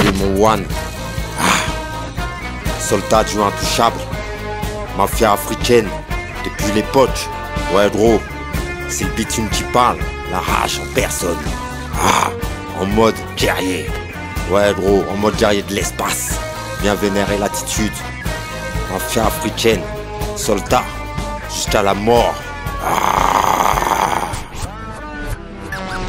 Demon One, soldat du Intouchable, mafia africaine, depuis les potes. Ouais gros, c'est le bitume qui parle, la rage en personne. En mode guerrier. Ouais gros, en mode guerrier de l'espace. Bien vénérer l'attitude. Mafia africaine, soldat, jusqu'à la mort.